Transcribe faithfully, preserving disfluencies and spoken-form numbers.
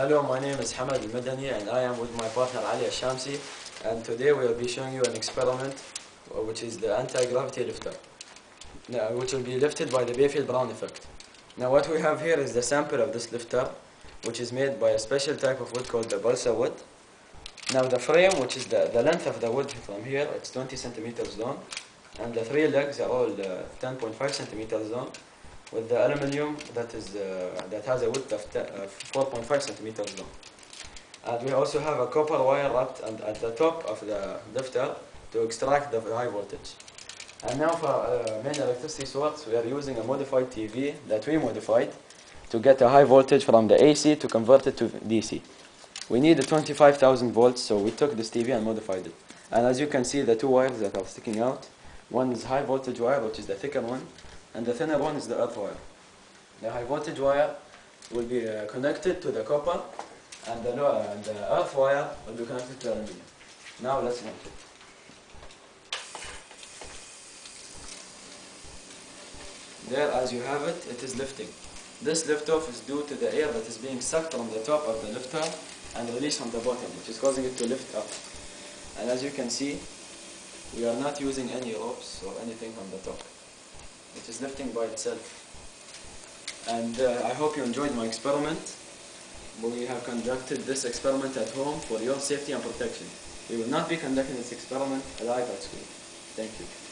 Hello, my name is Hamad Al-Madani and I am with my partner Ali Al-Shamsi, and today we will be showing you an experiment which is the anti-gravity lifter, which will be lifted by the Biefeld-Brown effect. Now what we have here is the sample of this lifter, which is made by a special type of wood called the balsa wood. Now the frame, which is the, the length of the wood from here, it's twenty centimeters long, and the three legs are all ten point five centimeters long, with the aluminium that is uh, that has a width of four point five centimeters long. And we also have a copper wire wrapped and at the top of the lifter to extract the high voltage. And now for uh, main electricity source, we are using a modified T V that we modified to get a high voltage from the A C to convert it to D C. We need twenty-five thousand volts, so we took this T V and modified it. And as you can see, the two wires that are sticking out, one is high voltage wire, which is the thicker one, and the thinner one is the earth wire. The high voltage wire will be uh, connected to the copper, and the, lower, and the earth wire will be connected to the aluminum. Now let's connect it. There, as you have it, it is lifting. This liftoff is due to the air that is being sucked from the top of the lifter and released from the bottom, which is causing it to lift up. And as you can see, we are not using any ropes or anything on the top. It is lifting by itself. And uh, I hope you enjoyed my experiment. We have conducted this experiment at home for your safety and protection. We will not be conducting this experiment live at school. Thank you.